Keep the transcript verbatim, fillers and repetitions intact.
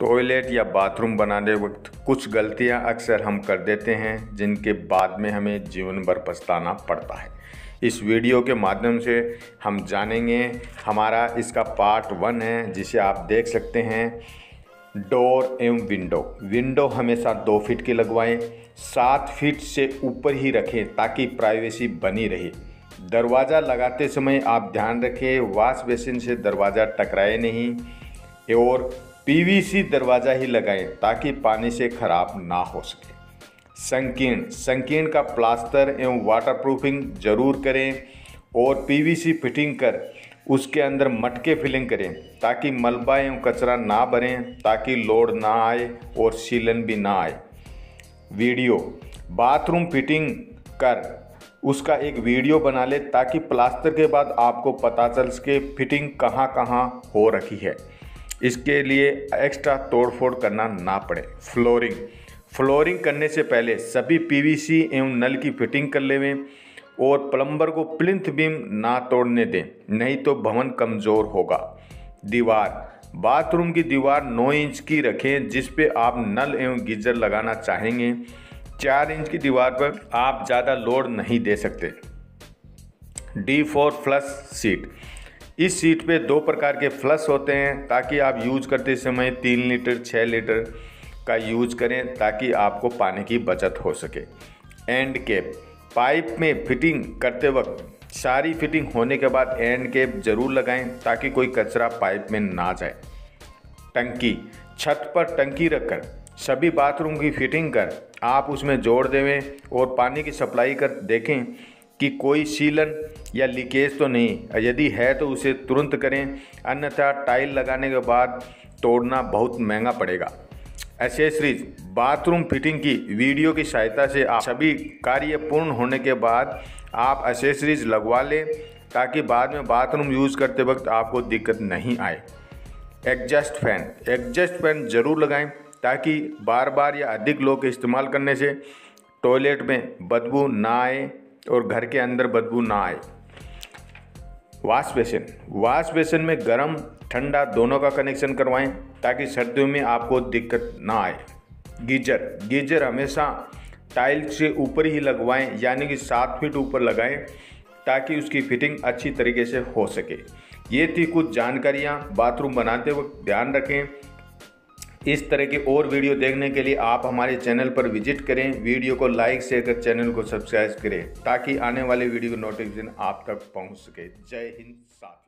Toilet या bathroom बनाने वक्त कुछ गलतियां अक्सर हम कर देते हैं जिनके बाद में हमें जीवन भर पछताना पड़ता है। इस वीडियो के माध्यम से हम जानेंगे, हमारा इसका पार्ट वन है जिसे आप देख सकते हैं। डोर एवं विंडो विंडो हमेशा दो फीट की लगवाएं, सात फीट से ऊपर ही रखें ताकि प्राइवेसी बनी रहे। दरवाज़ा लगाते समय आप ध्यान रखें वॉश बेसिन से दरवाज़ा टकराए नहीं, और पीवीसी दरवाज़ा ही लगाएं ताकि पानी से खराब ना हो सके। संकीर्ण संकीर्ण का प्लास्टर एवं वाटरप्रूफिंग जरूर करें, और पीवीसी फिटिंग कर उसके अंदर मटके फिलिंग करें ताकि मलबा एवं कचरा ना भरें, ताकि लोड ना आए और सीलन भी ना आए। वीडियो बाथरूम फिटिंग कर उसका एक वीडियो बना ले ताकि प्लास्टर के बाद आपको पता चल सके फिटिंग कहाँ कहाँ हो रखी है, इसके लिए एक्स्ट्रा तोड़फोड़ करना ना पड़े। फ्लोरिंग फ्लोरिंग करने से पहले सभी पीवीसी एवं नल की फिटिंग कर लेवें, और प्लम्बर को प्लिंथ बीम ना तोड़ने दें, नहीं तो भवन कमज़ोर होगा। दीवार बाथरूम की दीवार नौ इंच की रखें जिस पे आप नल एवं गीजर लगाना चाहेंगे। चार इंच की दीवार पर आप ज़्यादा लोड नहीं दे सकते। डी फोर फ्लश सीट, इस सीट पे दो प्रकार के फ्लश होते हैं ताकि आप यूज करते समय तीन लीटर छः लीटर का यूज करें ताकि आपको पानी की बचत हो सके। एंड कैप पाइप में फिटिंग करते वक्त सारी फिटिंग होने के बाद एंड कैप जरूर लगाएं ताकि कोई कचरा पाइप में ना जाए। टंकी छत पर टंकी रखकर सभी बाथरूम की फिटिंग कर आप उसमें जोड़ देवें, और पानी की सप्लाई कर देखें कि कोई सीलन या लीकेज तो नहीं, यदि है तो उसे तुरंत करें, अन्यथा टाइल लगाने के बाद तोड़ना बहुत महंगा पड़ेगा। एक्सेसरीज बाथरूम फिटिंग की वीडियो की सहायता से आप सभी कार्य पूर्ण होने के बाद आप एक्सेसरीज लगवा लें ताकि बाद में बाथरूम यूज़ करते वक्त आपको दिक्कत नहीं आए। एग्जॉस्ट फैन एग्जॉस्ट फैन ज़रूर लगाएं ताकि बार बार या अधिक लोग इस्तेमाल करने से टॉयलेट में बदबू ना आए और घर के अंदर बदबू ना आए। वॉश बेसिन वॉश बेसिन में गर्म ठंडा दोनों का कनेक्शन करवाएं ताकि सर्दियों में आपको दिक्कत ना आए। गीजर गीजर हमेशा टाइल से ऊपर ही लगवाएं, यानी कि सात फीट ऊपर लगाएं ताकि उसकी फिटिंग अच्छी तरीके से हो सके। ये थी कुछ जानकारियाँ, बाथरूम बनाते वक्त ध्यान रखें। इस तरह के और वीडियो देखने के लिए आप हमारे चैनल पर विजिट करें। वीडियो को लाइक शेयर कर चैनल को सब्सक्राइब करें ताकि आने वाले वीडियो का नोटिफिकेशन आप तक पहुंच सके। जय हिंद साथी।